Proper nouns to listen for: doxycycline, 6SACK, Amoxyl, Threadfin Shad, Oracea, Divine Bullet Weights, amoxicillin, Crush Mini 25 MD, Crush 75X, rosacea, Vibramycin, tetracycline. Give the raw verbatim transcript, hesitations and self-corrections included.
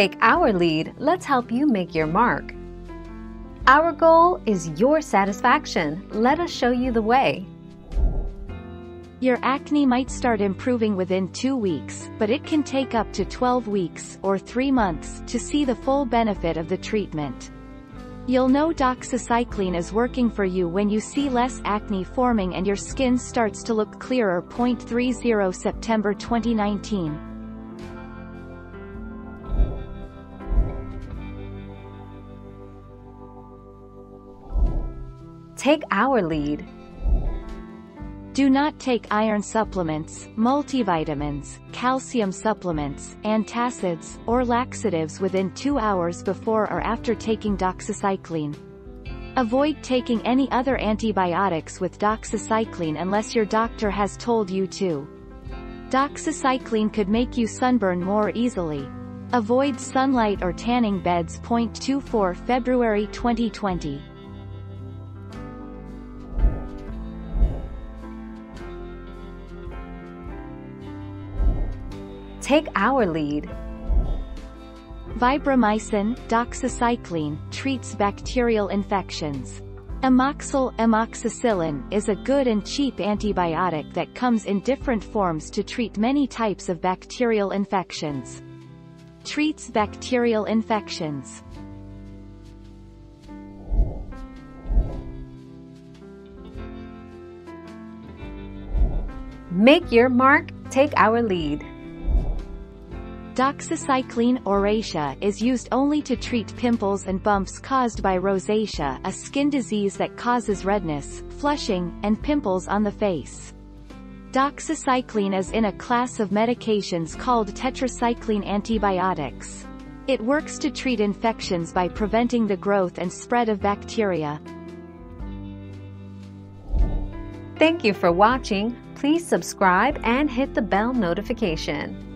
Take our lead, let's help you make your mark. Our goal is your satisfaction. Let us show you the way. Your acne might start improving within two weeks, but it can take up to twelve weeks or three months to see the full benefit of the treatment. You'll know doxycycline is working for you when you see less acne forming and your skin starts to look clearer. thirty September twenty nineteen. Take our lead. Do not take iron supplements, multivitamins, calcium supplements, antacids, or laxatives within two hours before or after taking doxycycline. Avoid taking any other antibiotics with doxycycline unless your doctor has told you to. Doxycycline could make you sunburn more easily. Avoid sunlight or tanning beds. twenty-four February twenty twenty. Take our lead. Vibramycin, doxycycline, treats bacterial infections. Amoxyl, amoxicillin, is a good and cheap antibiotic that comes in different forms to treat many types of bacterial infections. Treats bacterial infections. Make your mark, take our lead. Doxycycline, Oracea, is used only to treat pimples and bumps caused by rosacea, a skin disease that causes redness, flushing, and pimples on the face. Doxycycline is in a class of medications called tetracycline antibiotics. It works to treat infections by preventing the growth and spread of bacteria. Thank you for watching. Please subscribe and hit the bell notification.